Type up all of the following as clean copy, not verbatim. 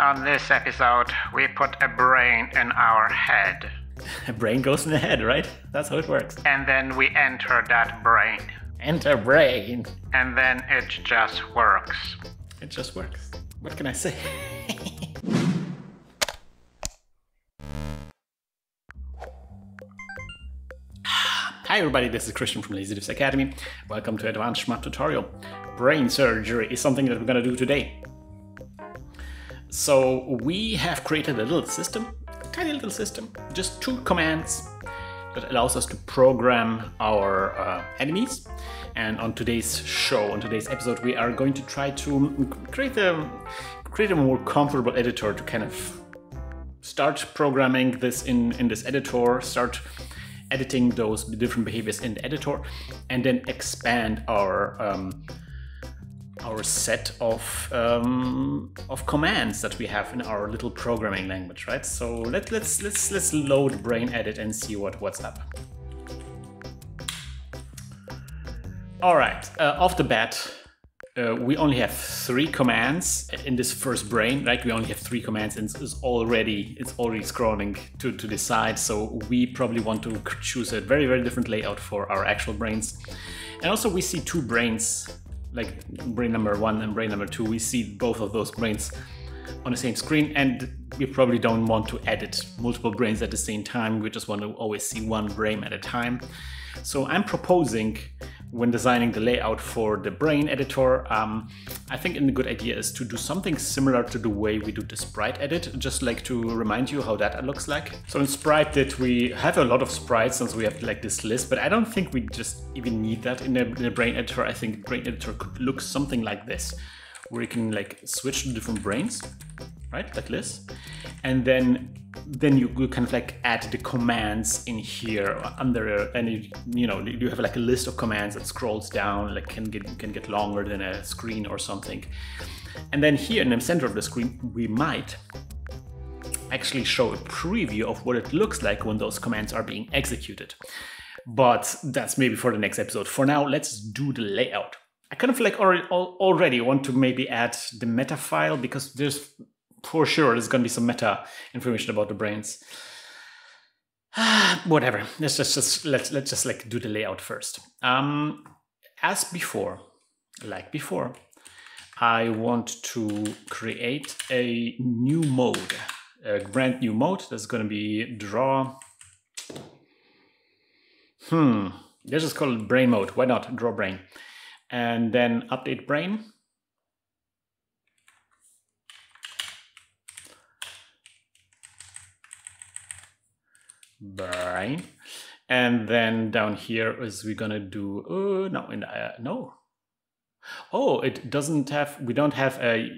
On this episode, we put a brain in our head. A brain goes in the head, right? That's how it works. And then we enter that brain. Enter brain. And then it just works. It just works. What can I say? Hi everybody, this is Christian from Lazy Devs Academy. Welcome to Advanced Shmup Tutorial. Brain surgery is something that we're gonna do today. So we have created a little system, a tiny little system, just two commands that allows us to program our enemies. And on today's show, on today's episode, we are going to try to create a more comfortable editor to kind of start programming this in this editor, start editing those different behaviors in the editor, and then expand our set of commands that we have in our little programming language, right? So let's load BrainEdit and see what's up. All right, off the bat, we only have three commands in this first brain, like we only have three commands and it's already scrolling to the side, so we probably want to choose a very, very different layout for our actual brains. And also we see two brains, like brain number one and brain number two, we see both of those brains on the same screen, and we probably don't want to edit multiple brains at the same time, we just want to always see one brain at a time. So I'm proposing, when designing the layout for the brain editor, I think a good idea is to do something similar to the way we do the sprite edit, just like to remind you how that looks like. So in sprite edit, we have a lot of sprites since we have like this list, but I don't think we just even need that in the brain editor. I think brain editor could look something like this, where you can like switch to different brains, right, like this, and then you kind of like add the commands in here under, and you have like a list of commands that scrolls down, like can get longer than a screen or something. And then here in the center of the screen, we might actually show a preview of what it looks like when those commands are being executed. But that's maybe for the next episode. For now, let's do the layout. I kind of like already want to maybe add the meta file, because there's for sure there's going to be some meta information about the brains. Whatever. Let's just like do the layout first. As before, I want to create a new mode, a brand new mode that's going to be draw. Let's just call it brain mode. Why not? Draw brain. And then update brain. And then down here is we're gonna do it doesn't have, we don't have a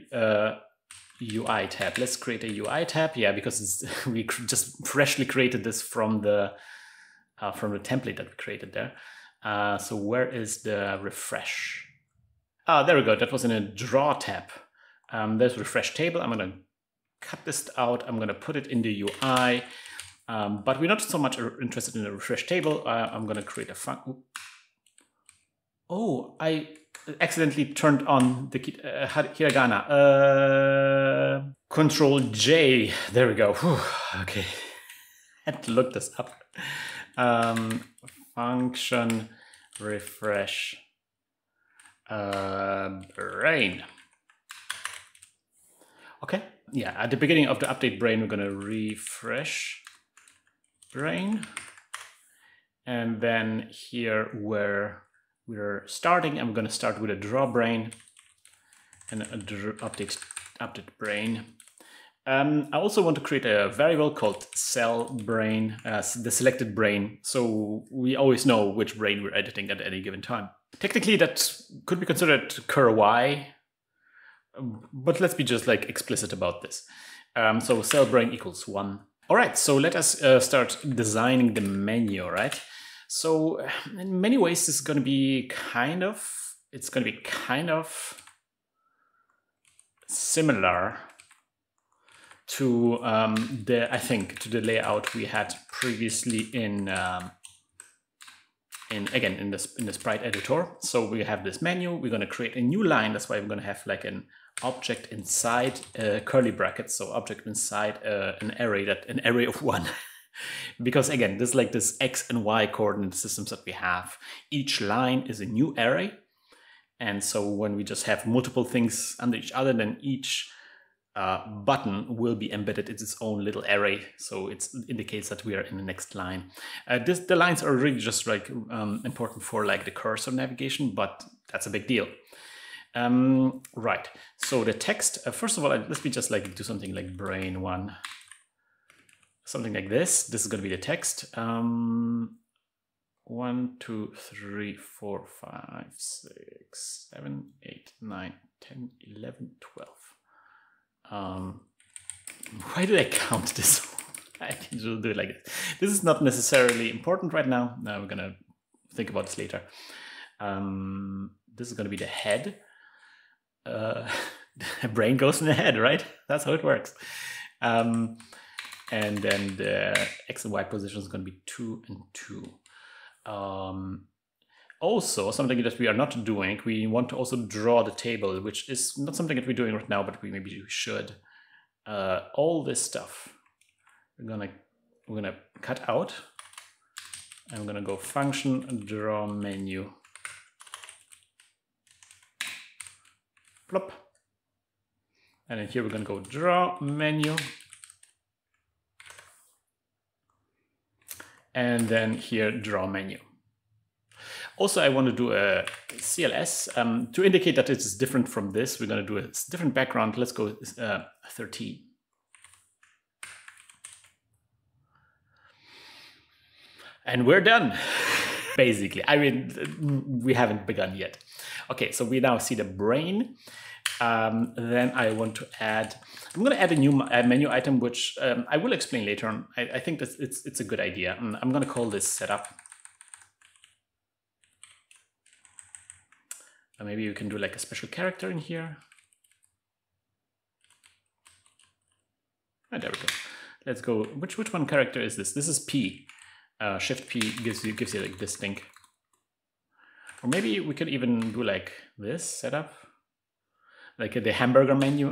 UI tab. Let's create a UI tab. Yeah, because we just freshly created this from the template that we created there. So where is the refresh? Ah, there we go. That was in a draw tab. There's refresh table. I'm gonna cut this out. I'm gonna put it in the UI. But we're not so much interested in the refresh table. I'm gonna create a function. Oh, I accidentally turned on the hiragana. Control J. There we go. Whew. Okay, I had to look this up. Function refresh brain. Okay, yeah, at the beginning of the update brain, we're gonna refresh brain. And then here where we're starting, I'm gonna start with a draw brain and update brain. I also want to create a variable called cell brain, the selected brain, so we always know which brain we're editing at any given time. Technically, that could be considered cur y, but let's be just like explicit about this. So cell brain equals 1. All right, so let us start designing the menu, right? So in many ways, this is going to be kind of similar to the layout we had previously in the sprite editor. So we have this menu. We're going to create a new line. That's why we're going to have like an object inside curly brackets, so object inside an array of one. Because again, this is like this X and Y coordinate systems that we have. Each line is a new array. And so when we just have multiple things under each other, then each button will be embedded in its own little array. So it indicates that we are in the next line. The lines are really just like important for like the cursor navigation, but that's a big deal. Right. So the text, first of all, let me just like do something like brain one. Something like this. This is going to be the text. 1, 2, 3, 4, 5, 6, 7, 8, 9, 10, 11, 12. Why did I count this? I can just do it like this. This is not necessarily important right now. Now we're going to think about this later. This is going to be the head. The brain goes in the head, right? That's how it works. And then the X and Y position is going to be 2 and 2. Also, something that we are not doing, we want to also draw the table, which is not something that we're doing right now, but we maybe should. All this stuff we're gonna cut out. I'm gonna go function draw menu. Plop. And then here we're gonna go draw menu. And then here, draw menu. Also, I want to do a CLS to indicate that it is different from this. We're going to do a different background. Let's go 13. And we're done, basically. I mean, we haven't begun yet. Okay, so we now see the brain. Then I want to add, I'm going to add a new menu item, which I will explain later on. I think that it's a good idea. I'm going to call this setup. And maybe you can do like a special character in here. Oh, there we go. Let's go. Which one character is this? This is P. Shift P gives you like this thing. Or maybe we could even do like this setup. Like the hamburger menu,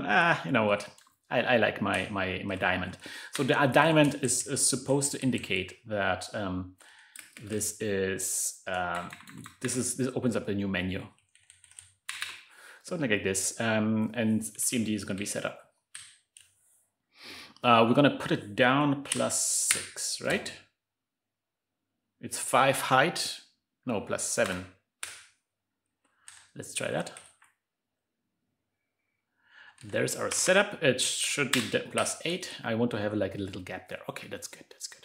you know what? I like my diamond. So the diamond is supposed to indicate that this opens up a new menu. Something like this, and CMD is going to be set up. We're going to put it down +6, right? It's 5 height, no, +7. Let's try that. There's our setup. It should be +8. I want to have like a little gap there. Okay, that's good. That's good.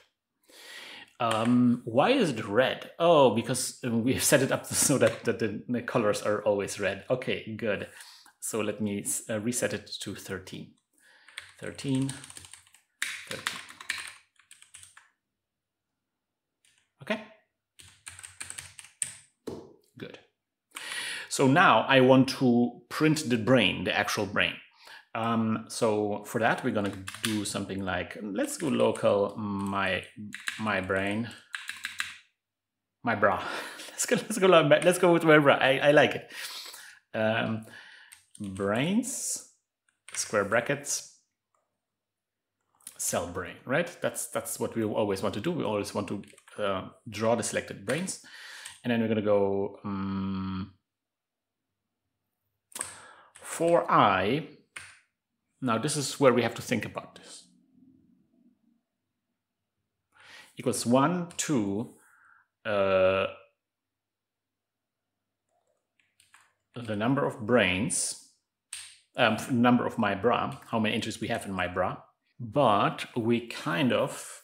Why is it red? Oh, because we've set it up so that the colors are always red. Okay, good. So let me reset it to 13. 13. 13. Okay. Good. So now I want to print the brain, the actual brain. So for that, we're going to do something like, let's do local my brain, my bra. Let's go with my bra. I like it. Brains, square brackets, cell brain, right? That's what we always want to do. We always want to draw the selected brains. And then we're going to go for I. Now this is where we have to think about this. Equals 1, 2. The number of brains, number of my bra, how many entries we have in my bra. But we kind of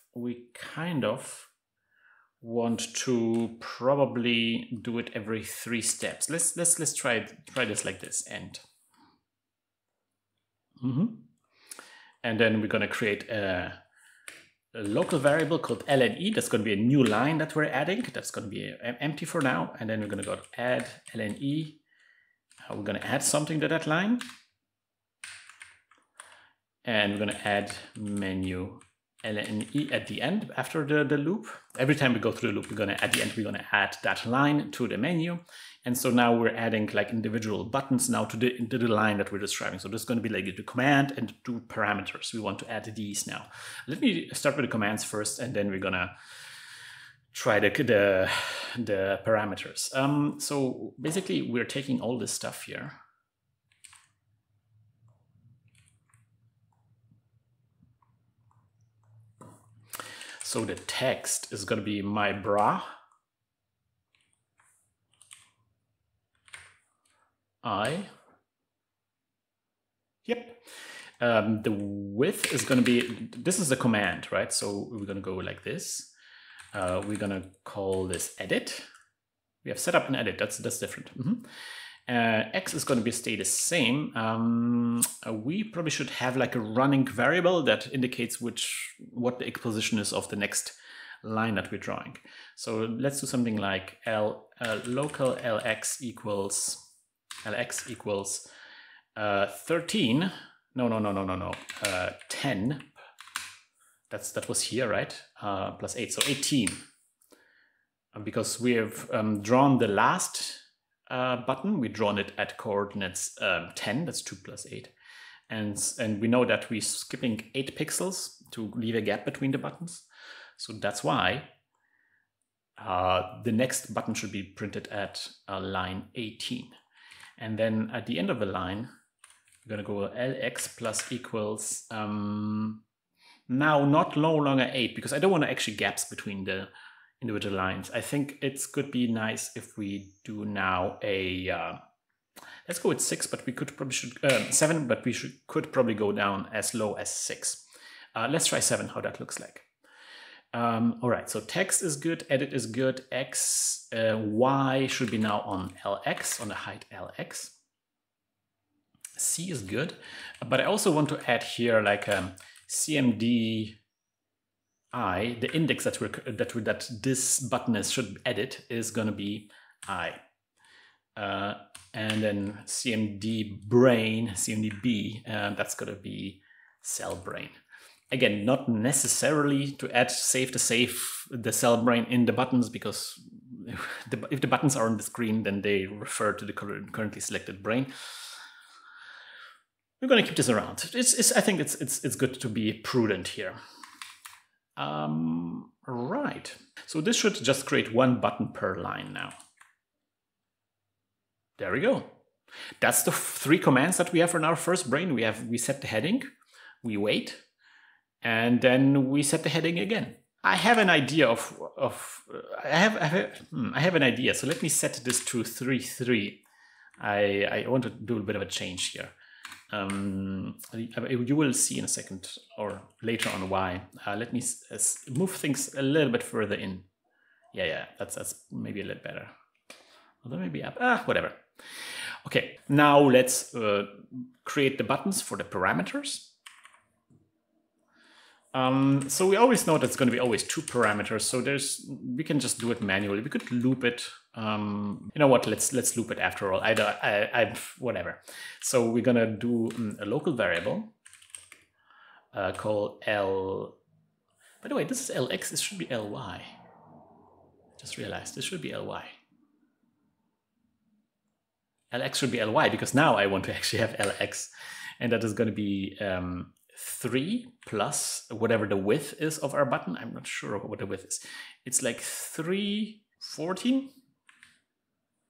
want to probably do it every 3 steps. Let's try this like this and. And then we're going to create a local variable called LNE. That's going to be a new line that we're adding. That's going to be empty for now. And then we're going to go to add LNE. We're going to add something to that line. And we're going to add menu and an E at the end after the loop. Every time we go through the loop, we're gonna add that line to the menu. And so now we're adding like individual buttons now to the line that we're describing. So this is going to be like the command and the two parameters. We want to add these now. Let me start with the commands first, and then we're gonna try the parameters. So basically we're taking all this stuff here. So the text is going to be my bra. The width is going to be, this is the command, right? So we're going to go like this. We're going to call this edit. We have set up an edit. That's different. X is going to be stay the same. We probably should have like a running variable that indicates what the position is of the next line that we're drawing. So let's do something like local lx equals 13. No. 10. That was here, right? Plus 8, so 18. Because we have drawn the last button, we've drawn it at coordinates 10. That's 2 plus 8, and we know that we're skipping 8 pixels to leave a gap between the buttons. So that's why the next button should be printed at line 18. And then at the end of the line, we're going to go LX plus equals, now no longer 8, because I don't want to actually gaps between the individual lines. I think it could be nice if we do now a, let's go with 6, but we could probably should, 7, but we could probably go down as low as 6. Let's try 7, how that looks like. All right, so text is good, edit is good, X, Y should be now on LX, on the height LX. C is good, but I also want to add here like a CMD I, the index that this button should edit is going to be I. And then CMD brain, CMD B, that's going to be cell brain. Again, not necessarily to add the cell brain in the buttons, because if the buttons are on the screen, then they refer to the currently selected brain. We're going to keep this around. I think it's good to be prudent here. Right. So this should just create one button per line now. There we go. That's the three commands that we have in our first brain. We set the heading, we wait, and then we set the heading again. I have an idea I have an idea. So let me set this to 3, 3. I want to do a bit of a change here. You will see in a second or later on why. Let me move things a little bit further in. Yeah, that's maybe a little better. Although maybe up, whatever. Okay, now let's create the buttons for the parameters. So we always know that's going to be always two parameters. So we can just do it manually. We could loop it. You know what? Let's loop it after all. Whatever. So we're gonna do a local variable called L. By the way, this is LX. This should be LY. Just realized this should be LY. LX should be LY because now I want to actually have LX, and that is going to be 3 plus whatever the width is of our button. I'm not sure what the width is. It's like 3, 14.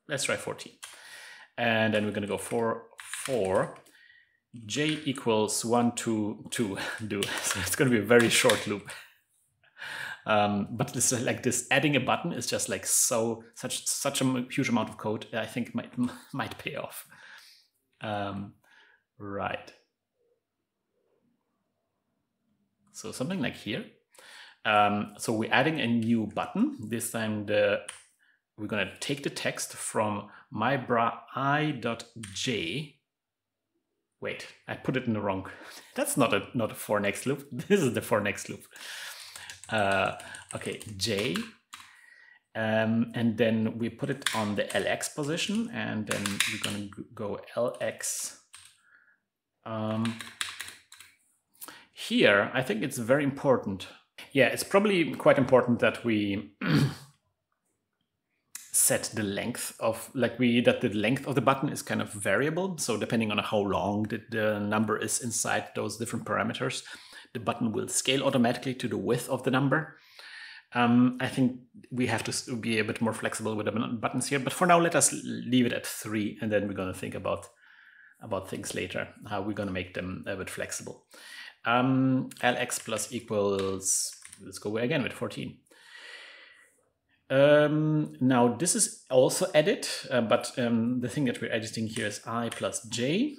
Let's try 14. And then we're going to go 4, 4. J equals 1, 2, 2. Do. So it's going to be a very short loop. But this is like this adding a button is just like such a huge amount of code. I think might pay off. Right. So something like here. So we're adding a new button. This time we're going to take the text from my bra i.j. Wait, I put it in the wrong. That's not a for next loop. This is the for next loop. Okay, j. And then we put it on the LX position, and then we're going to go LX. here, I think it's very important. Yeah, it's probably quite important that we set the length of, that the length of the button is kind of variable. So depending on how long the number is inside those different parameters, the button will scale automatically to the width of the number. I think we have to be a bit more flexible with the buttons here, but for now, let us leave it at 3, and then we're going to think about things later, how we're going to make them a bit flexible. LX plus equals, let's go away again with 14. Now this is also edit, but the thing that we're editing here is I plus J.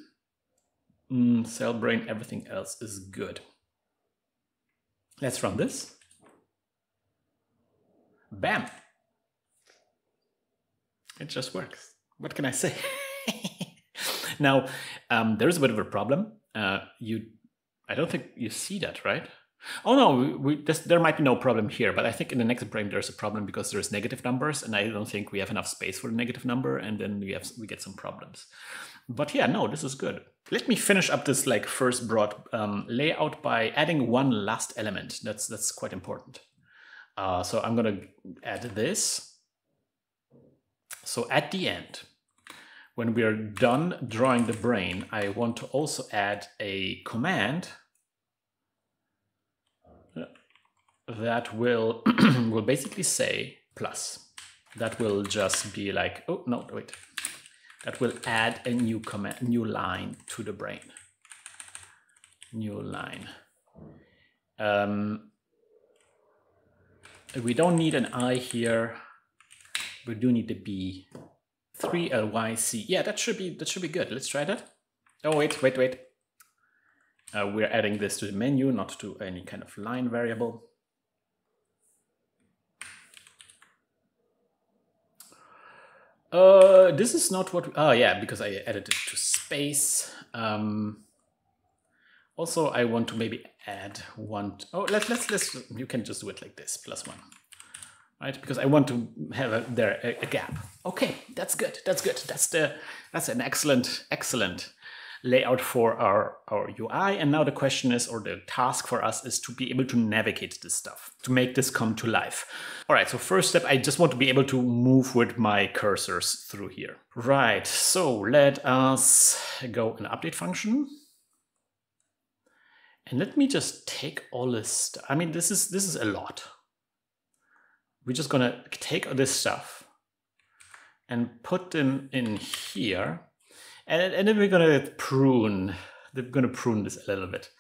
Cellbrain, everything else is good. Let's run this. Bam! It just works. What can I say? Now, there's a bit of a problem. I don't think you see that, right? Oh no, there might be no problem here, but I think in the next brain there's a problem because there's negative numbers, and I don't think we have enough space for the negative number, and then we get some problems. But yeah, no, this is good. Let me finish up this first broad layout by adding one last element. That's quite important. So I'm gonna add this. So at the end, when we are done drawing the brain, I want to also add a command that will basically say plus. That will just be like, oh no, wait. That will add a new command, new line to the brain. New line. We don't need an I here. We do need the B. 3LYC. Yeah, that should be good. Let's try that. Oh wait. We're adding this to the menu, not to any kind of line variable. This is not what. Oh yeah, because I added it to space. Also, I want to maybe add one. Oh, let's. You can just do it like this, +1, right? Because I want to have a gap. Okay, that's good. That's good. That's an excellent layout for our UI. And now the question is, or the task for us is to be able to navigate this stuff, to make this come to life. All right, so first step, I just want to be able to move with my cursors through here. Right, so let us go in update function. And let me just take all this stuff. I mean, this is a lot. We're just gonna take all this stuff and put them in here. And then we're gonna prune. We're gonna prune this a little bit.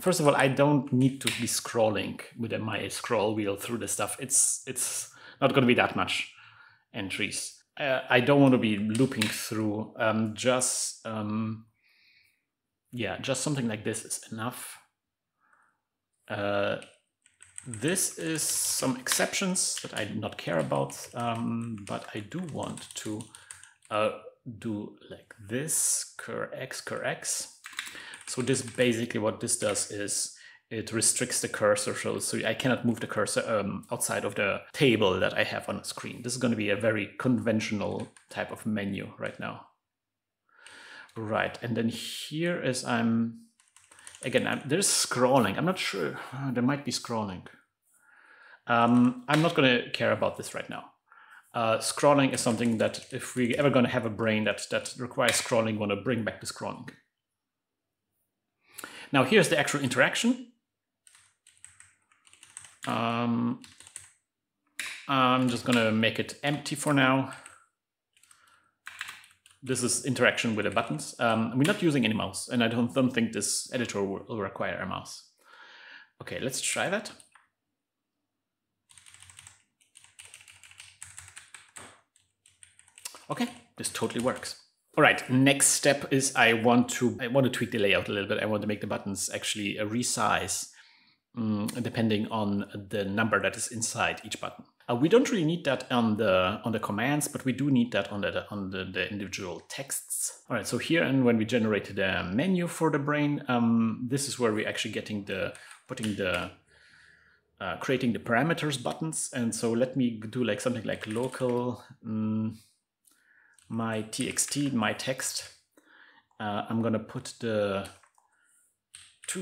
First of all, I don't need to be scrolling with my scroll wheel through the stuff. It's not gonna be that much entries. I don't want to be looping through. Just something like this is enough. This is some exceptions that I do not care about, but I do want to. Do like this, cur x. So this basically what this does is it restricts the cursor, so I cannot move the cursor outside of the table that I have on the screen. This is going to be a very conventional type of menu right now. Right, and then here is there's scrolling. I'm not sure. There might be scrolling. I'm not going to care about this right now. Scrolling is something that if we're ever going to have a brain that requires scrolling, we're going to bring back the scrolling. Now here's the actual interaction. I'm just going to make it empty for now. This is interaction with the buttons. We're not using any mouse, and I don't think this editor will require a mouse. Okay, let's try that. Okay, this totally works. All right, next step is I want to tweak the layout a little bit. I want to make the buttons actually resize depending on the number that is inside each button. We don't really need that on the commands, but we do need that on the individual texts. All right, so here and when we generate the menu for the brain, this is where we're actually creating the parameters buttons. And so let me do something like local. My txt, my text. I'm gonna put the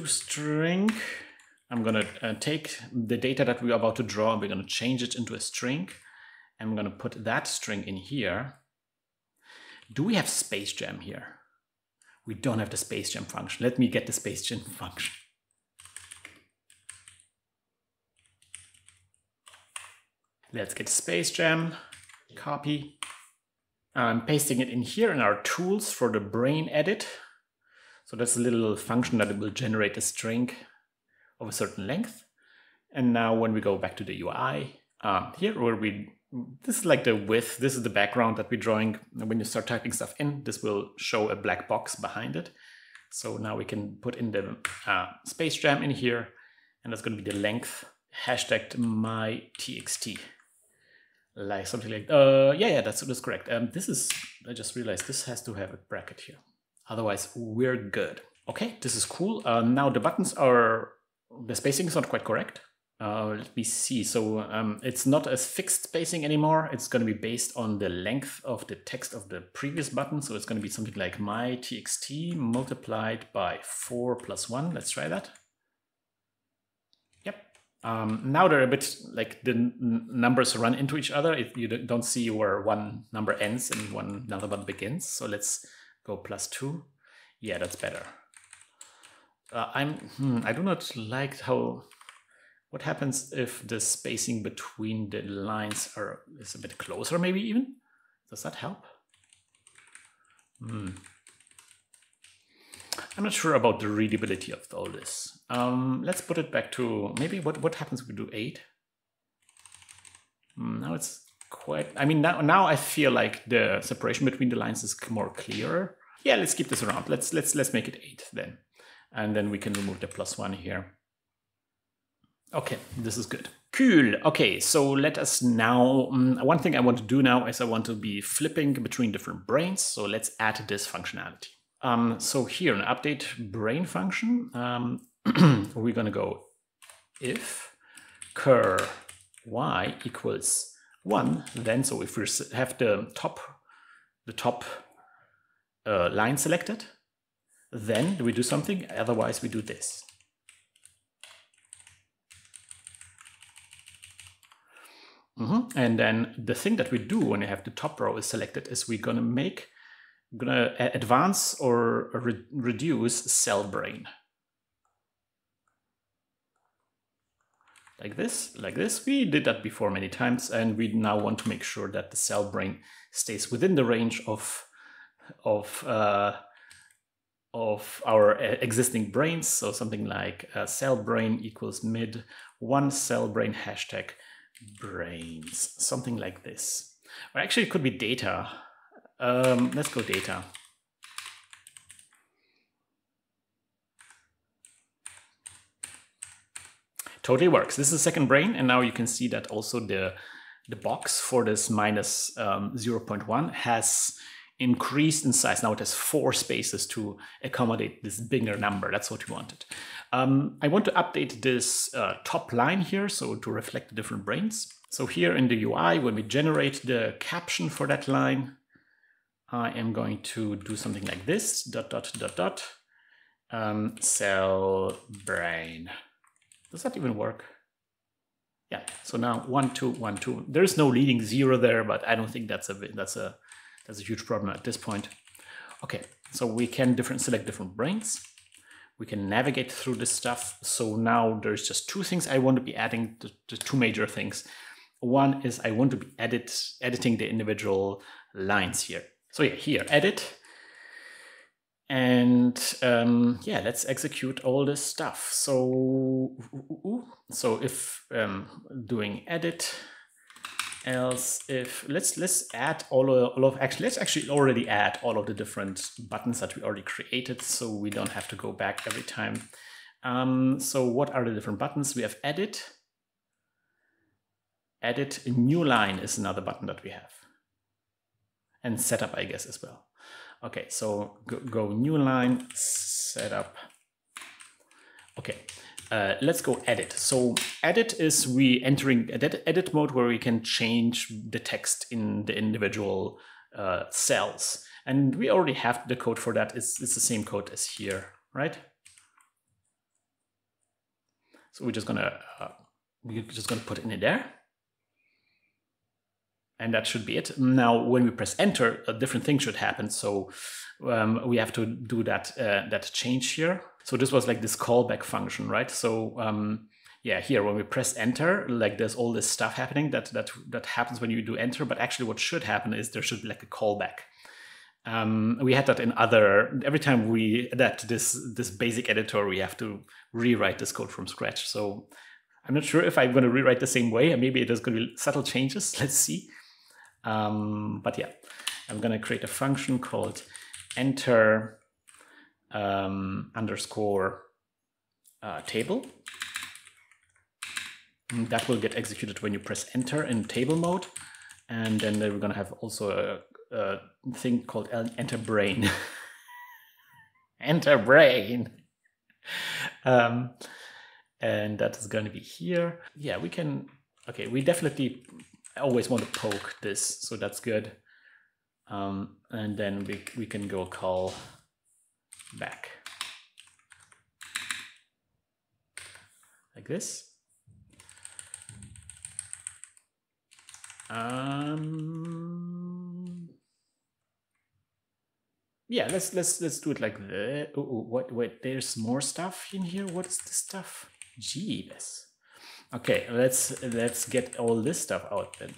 toString. I'm gonna take the data that we're about to draw and we're gonna change it into a string. And we're gonna put that string in here. Do we have Space Jam here? We don't have the Space Jam function. Let me get the Space Jam function. Let's get Space Jam, copy. I'm pasting it in here in our tools for the brain edit. So that's a little function that it will generate a string of a certain length. And now when we go back to the UI, here where we, this is like the width, this is the background that we're drawing. And when you start typing stuff in, this will show a black box behind it. So now we can put in the Space Jam in here, and that's gonna be the length, # my txt. Like something like, yeah, that's correct. This is, I just realized this has to have a bracket here. Otherwise, we're good. Okay, this is cool. Now the buttons are, the spacing is not quite correct. Let me see. So it's not as fixed spacing anymore. It's going to be based on the length of the text of the previous button. So it's going to be something like my txt multiplied by 4 + 1. Let's try that. Now they're a bit like the numbers run into each other. You don't see where one number ends and another one begins. So let's go +2. Yeah, that's better. I do not like how, what happens if the spacing between the lines is a bit closer maybe even? Does that help? I'm not sure about the readability of all this. Let's put it back to maybe what happens if we do 8? Now it's quite, I mean, now I feel like the separation between the lines is more clearer. Yeah, let's keep this around. Let's make it 8 then. And then we can remove the +1 here. Okay, this is good. Cool. Okay, so let us now, one thing I want to do now is I want to be flipping between different brains. So let's add this functionality. So here, an update brain function, we're going to go if cur y equals 1, then so if we have the top line selected, then we do something, otherwise we do this. And then the thing that we do when we have the top row is selected is we're going to make advance or reduce cell brain. Like this. We did that before many times, and we now want to make sure that the cell brain stays within the range of our existing brains. So something like cell brain equals mid 1 cell brain #brains, something like this. Or actually, it could be data. Let's go data. Totally works. This is the second brain, and now you can see that also the box for this minus 0.1 has increased in size. Now it has 4 spaces to accommodate this bigger number. That's what we wanted. I want to update this top line here, so to reflect the different brains. So here in the UI, when we generate the caption for that line, I am going to do something like this, ... cell brain. Does that even work? Yeah, so now 1, 2, 1, 2. There is no leading 0 there, but I don't think that's a huge problem at this point. Okay, so we can select different brains. We can navigate through this stuff. So now there's just 2 things I want to be adding, the 2 major things. One is I want to be editing the individual lines here. So yeah, here, edit, and yeah, let's execute all this stuff. So, if doing edit, else if, let's add let's actually already add all of the different buttons that we already created, so we don't have to go back every time. So what are the different buttons? We have edit. Edit, new line is another button that we have. And setup, I guess, as well. Okay, so go new line, setup. Okay, let's go edit. So edit is we entering edit mode where we can change the text in the individual cells. And we already have the code for that. It's the same code as here, right? So we're just gonna put it in there. And that should be it. Now, when we press enter, a different thing should happen. So we have to do that that change here. So this was like this callback function, right? So yeah, here when we press enter, like there's all this stuff happening that happens when you do enter. But actually, what should happen is there should be like a callback. We had that in other. Every time we adapt this basic editor, we have to rewrite this code from scratch. So I'm not sure if I'm going to rewrite the same way. Maybe it is going to be subtle changes. Let's see. But yeah, I'm going to create a function called enter underscore table. And that will get executed when you press enter in table mode. And then we're going to have also a thing called enter brain. Enter brain. And that is going to be here. Yeah, we can, okay, we definitely always want to poke this, so that's good. And then we can go call back. Like this. Yeah, let's do it like that. Oh, what, wait, there's more stuff in here. What is this stuff? Jeebus. Okay, let's get all this stuff out then.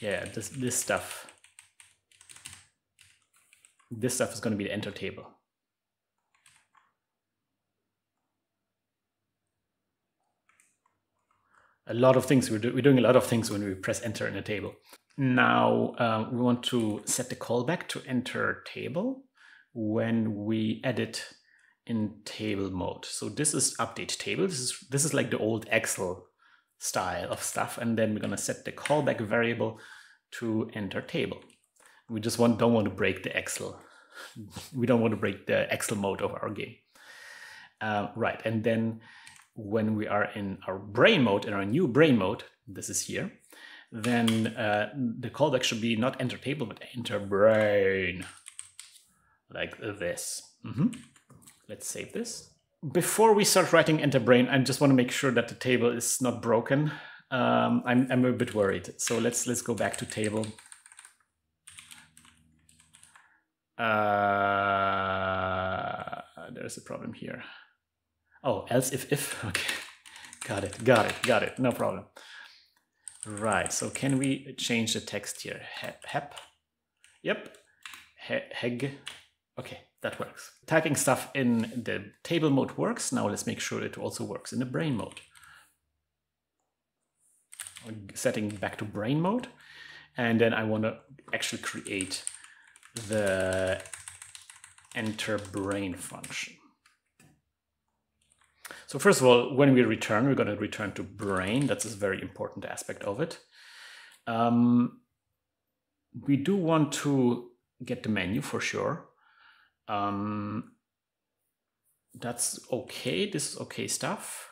Yeah, this stuff is going to be the enter table. A lot of things we're doing a lot of things when we press enter in a table. Now we want to set the callback to enter table when we edit in table mode. So this is update table. This is like the old Excel style of stuff. And then we're going to set the callback variable to enter table. We just don't want to break the Excel. We don't want to break the Excel mode of our game. Right. And then when we are in our brain mode, in our new brain mode, this is here, then the callback should be not enter table, but enter brain. Like this. Let's save this. Before we start writing enter brain, I just want to make sure that the table is not broken. I'm a bit worried. So let's go back to table. There's a problem here. Oh, else if. Okay. Got it. No problem. Right. So can we change the text here? Hep. Yep. Heg. Okay, that works. Tagging stuff in the table mode works. Now let's make sure it also works in the brain mode. Setting back to brain mode. And then I want to actually create the enter brain function. So first of all, when we return, we're going to return to brain. That's a very important aspect of it. We do want to get the menu for sure. That's okay. This is okay stuff.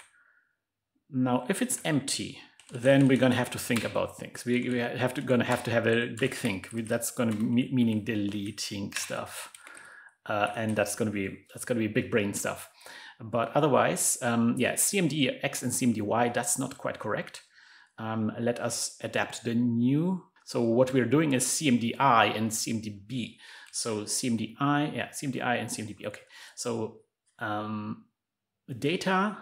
Now, if it's empty, then we're gonna have to think about things. We're gonna have to have a big think. That's gonna meaning deleting stuff, and that's gonna be big brain stuff. But otherwise, yeah, CMDX and CMDY. That's not quite correct. Let us adapt the new. So what we're doing is CMDI and CMDB. So CMDI, yeah, CMDI and CMDB. Okay, so data,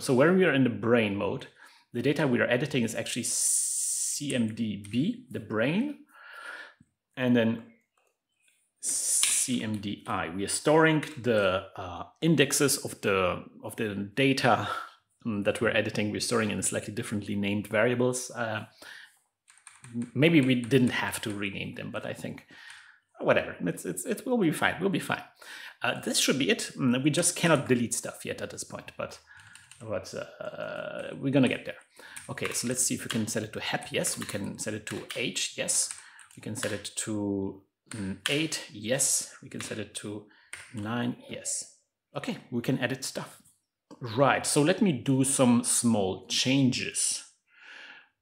so when we are in the brain mode, the data we are editing is actually CMDB, the brain, and then CMDI. We are storing the indexes of the data that we're editing. We're storing in slightly differently named variables. Maybe we didn't have to rename them, but I think whatever, it will be fine. We'll be fine. This should be it. We just cannot delete stuff yet at this point, but we're gonna get there. Okay, so let's see if we can set it to HEP. Yes, we can set it to H. Yes, we can set it to 8. Yes, we can set it to 9. Yes. Okay, we can edit stuff. Right. So let me do some small changes.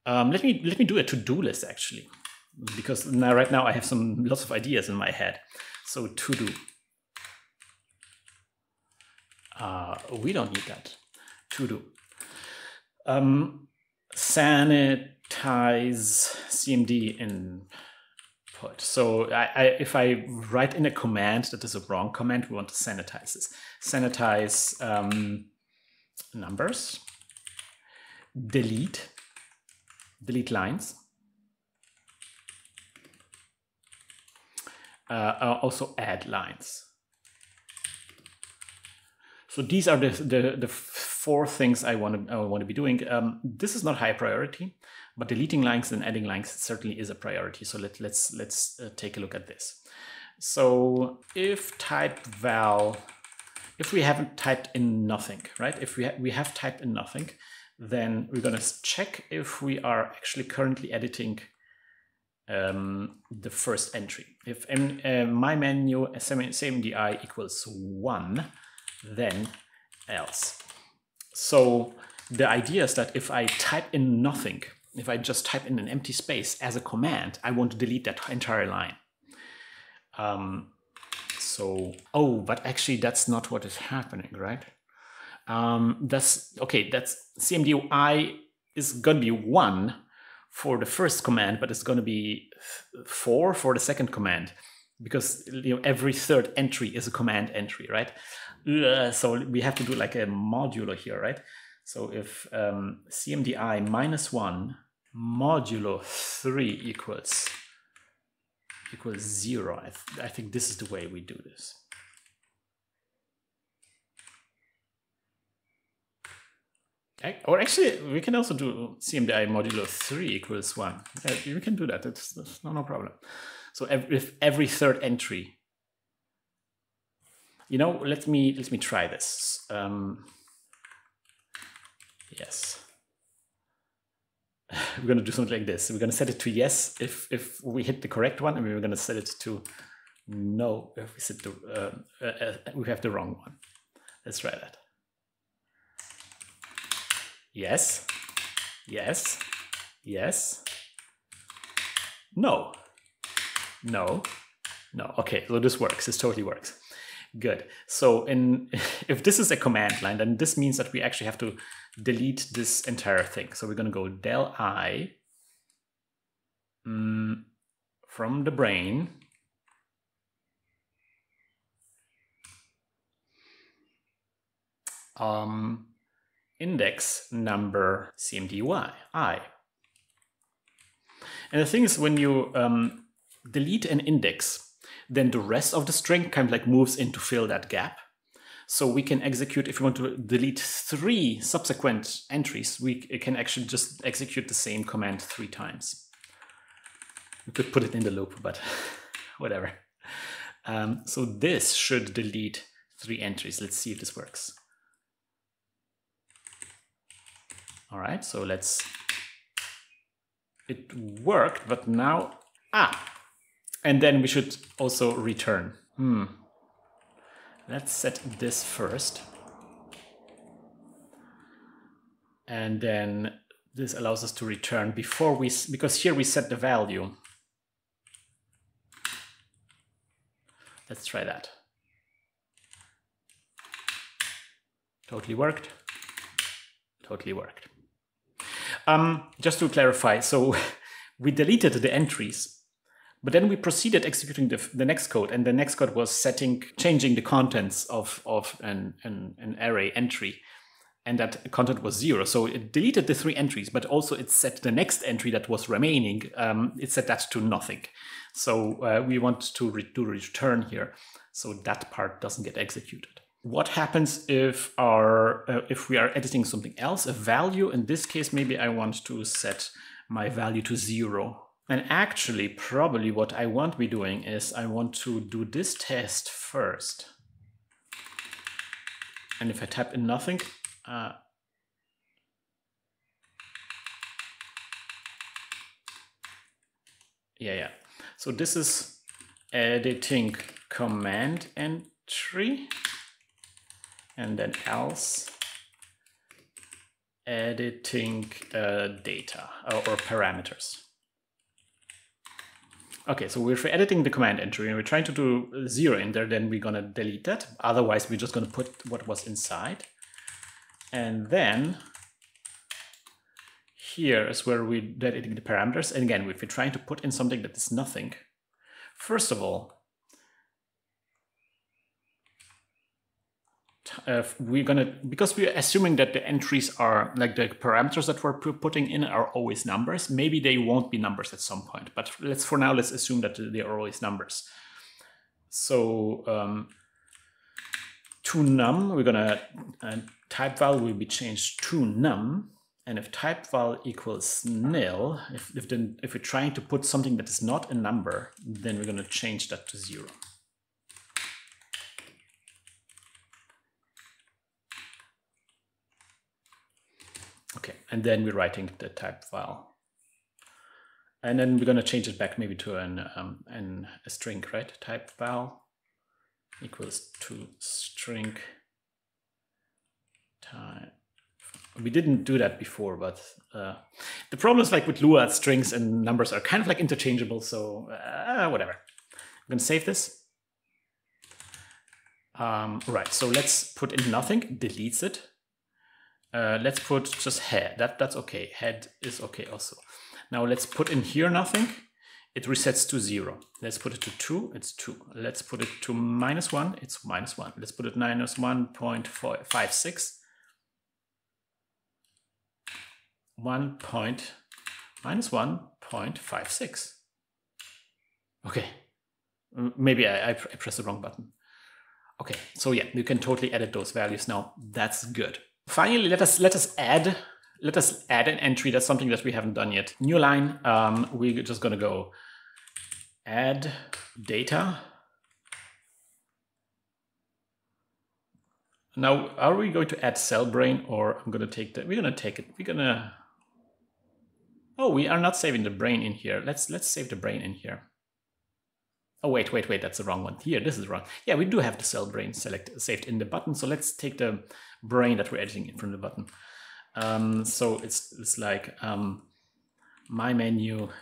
Let me do a to-do list actually, because now right now I have lots of ideas in my head. So to-do, we don't need that to do. Sanitize CMD input. So if I write in a command that is a wrong command, we want to sanitize this. Sanitize numbers, delete lines. Also add lines. So these are the four things I want to be doing. This is not high priority, but deleting lines and adding lines certainly is a priority. So let's take a look at this. So if type val, if we haven't typed in nothing, right? If we have typed in nothing, then we're gonna check if we are actually currently editing the first entry. If my menu cmdi equals 1, then else. So the idea is that if I type in nothing, if I just type in an empty space as a command, I want to delete that entire line. Oh, but actually that's not what is happening, right? That's cmdi is gonna be 1 for the first command, but it's going to be 4 for the second command, because you know every third entry is a command entry, right? So we have to do like a modulo here, right? So if cmdi minus 1 modulo 3 equals 0, I think this is the way we do this. Or actually, we can also do cmdi modulo 3 equals 1. We can do that. It's no problem. So if every third entry, you know, let me try this. Yes, we're gonna do something like this. We're gonna set it to yes if we hit the correct one, and we're gonna set it to no if we set the we have the wrong one. Let's try that. Yes, yes, yes, no, no, no. Okay, so this works. This totally works. Good. So if this is a command line, then this means that we actually have to delete this entire thing. So we're going to go del I from the brain. Index number cmdi I. And the thing is, when you delete an index, then the rest of the string kind of like moves in to fill that gap. So we can execute, if we want to delete 3 subsequent entries, we can actually just execute the same command 3 times. We could put it in the loop, but whatever. So this should delete 3 entries. Let's see if this works. All right, so let's, it worked, but now, and then we should also return. Let's set this first. And then this allows us to return before we, because here we set the value. Let's try that. Totally worked. Totally worked. Just to clarify, so we deleted the entries, but then we proceeded executing the next code, and the next code was changing the contents of an array entry, and that content was 0. So it deleted the 3 entries, but also it set the next entry that was remaining, it set that to nothing. So we want to return here, so that part doesn't get executed. What happens if if we are editing something else, a value? In this case, maybe I want to set my value to 0. And actually, probably what I want to be doing is I want to do this test first. And if I type in nothing, yeah. So this is editing command entry. And then else, editing data or parameters. Okay, so if we're editing the command entry and we're trying to do 0 in there, then we're going to delete that. Otherwise, we're just going to put what was inside. And then here is where we're editing the parameters. And again, if we're trying to put in something that is nothing, first of all, we're gonna, because we're assuming that the entries are like the parameters that we're putting in are always numbers. Maybe they won't be numbers at some point, but let's for now let's assume that they are always numbers. So to num, we're gonna type val will be changed to num, and if type val equals nil, if we're trying to put something that is not a number, then we're gonna change that to 0. Okay, and then we're writing the type file, and then we're going to change it back maybe to a string, right? Type file equals to string type. We didn't do that before, but the problem is like with Lua, strings and numbers are kind of like interchangeable, so whatever. I'm going to save this. Right, so let's put in nothing, deletes it. Let's put just head. That's okay. Head is okay also. Now let's put in here nothing. It resets to 0. Let's put it to 2. It's 2. Let's put it to -1. It's -1. Let's put it -1.56. 1.56. Okay. Maybe I pressed the wrong button. Okay. So yeah, you can totally edit those values now. That's good. Finally, let us add an entry. That's something that we haven't done yet. New line. We're just gonna go add data. Now, are we going to add cellbrain, or I'm gonna take that? We're gonna take it. We're gonna. Oh, we are not saving the brain in here. Let's save the brain in here. Oh wait, that's the wrong one. Here, this is wrong. Yeah, we do have the cell brain saved in the button. So let's take the brain that we're editing in from the button. So it's like my menu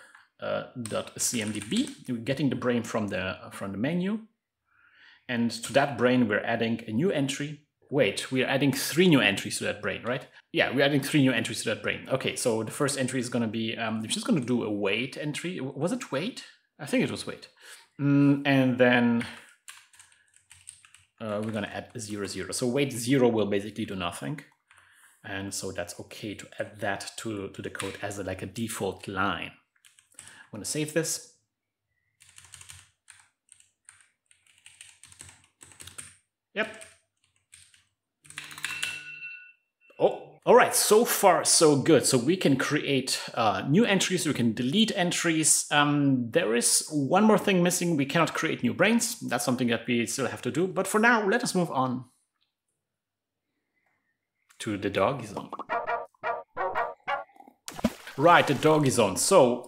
dot cmdb. We're getting the brain from the menu, and to that brain we're adding a new entry. Wait, we're adding 3 new entries to that brain, right? Yeah, we're adding 3 new entries to that brain. Okay, so the first entry is going to be we're just going to do a weight entry. Was it weight? I think it was weight. And then we're going to add 0, 0. So weight 0 will basically do nothing. And so that's okay to add that to the code as like a default line. I'm going to save this. Yep. Oh, all right. So far, so good. So we can create new entries. We can delete entries. There is one more thing missing. We cannot create new brains. That's something that we still have to do. But for now, let us move on to the doggy zone. Right, the doggy zone. So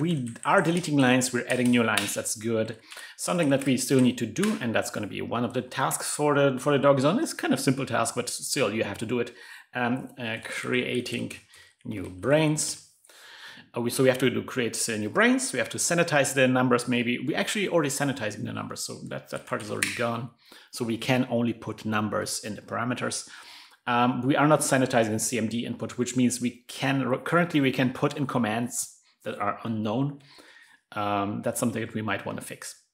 we are deleting lines. We're adding new lines. That's good. Something that we still need to do, and that's going to be one of the tasks for the doggy zone. It's kind of simple task, but still you have to do it. Creating new brains. So we have to create new brains. We have to sanitize the numbers. Maybe we actually already sanitizing the numbers, so that part is already gone. So we can only put numbers in the parameters. We are not sanitizing CMD input, which means we can put in commands that are unknown. That's something that we might want to fix.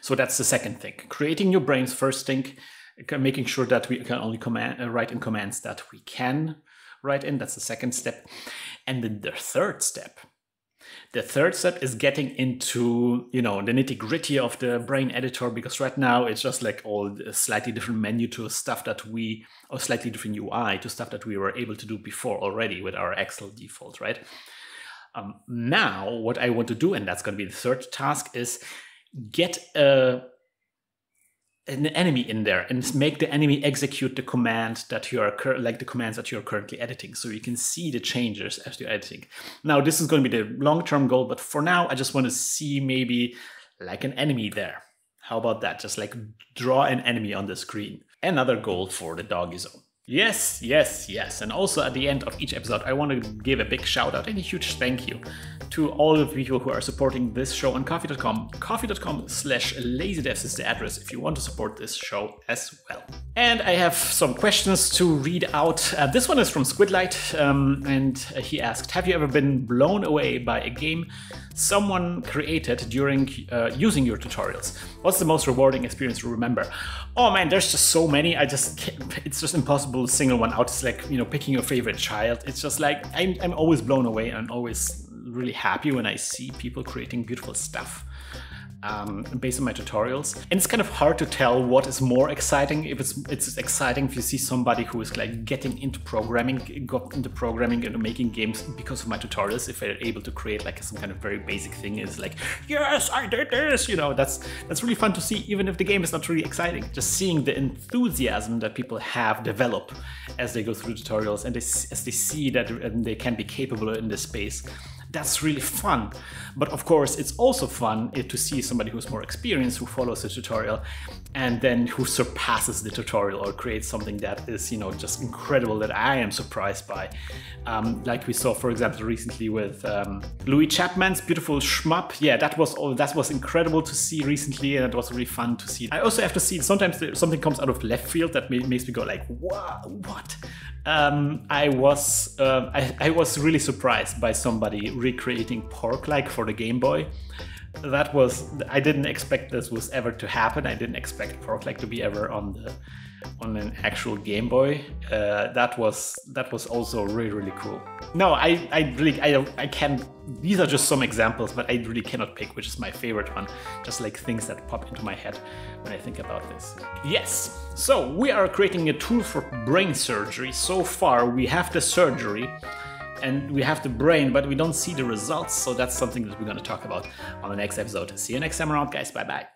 So that's the second thing. Creating new brains, first thing. Making sure that we can only write in commands that we can write in. That's the second step. And then the third step. The third step is getting into, you know, the nitty-gritty of the brain editor, because right now it's just like all slightly different menu to stuff that we, or slightly different UI to stuff that we were able to do before already with our Excel default, right? Now what I want to do, and that's going to be the third task, is get an enemy in there and make the enemy execute the command that you are currently editing, so you can see the changes as you're editing. Now this is going to be the long-term goal, but for now I just want to see maybe like an enemy there. How about that? Just like draw an enemy on the screen. Another goal for the doggy zone. Yes, yes, yes. And also at the end of each episode, I want to give a big shout out and a huge thank you to all of you who are supporting this show on Ko-fi.com. Ko-fi.com/LazyDevs is the address if you want to support this show as well. And I have some questions to read out. This one is from Squidlight, and he asked, have you ever been blown away by a game someone created during using your tutorials? What's the most rewarding experience to remember? Oh man, there's just so many. I just can't, it's just impossible single one out. It's like, you know, picking your favorite child. It's just like I'm always blown away, and I'm always really happy when I see people creating beautiful stuff based on my tutorials. And it's kind of hard to tell what is more exciting. If it's exciting if you see somebody who is like got into programming and making games because of my tutorials. If they're able to create like some kind of very basic thing, is like, yes, I did this, you know, that's really fun to see, even if the game is not really exciting. Just seeing the enthusiasm that people have develop as they go through tutorials, and as they see that they can be capable in this space. That's really fun. But of course, it's also fun to see somebody who's more experienced, who follows the tutorial, and then who surpasses the tutorial or creates something that is, you know, just incredible, that I am surprised by. Like we saw, for example, recently with Louis Chapman's beautiful shmup. Yeah, that was incredible to see recently, and it was really fun to see. I also have to see, sometimes something comes out of left field that makes me go like, wow, what? I was really surprised by somebody recreating Porklike for the Game Boy. That was, I didn't expect this was ever to happen. I didn't expect Porklike to be ever on an actual Game Boy. That was also really, really cool. No, I can't. These are just some examples, but I really cannot pick which is my favorite one. Just like things that pop into my head when I think about this. Yes, so we are creating a tool for brain surgery. So far we have the surgery and we have the brain, but we don't see the results. So that's something that we're going to talk about on the next episode. See you next time around, guys. Bye bye.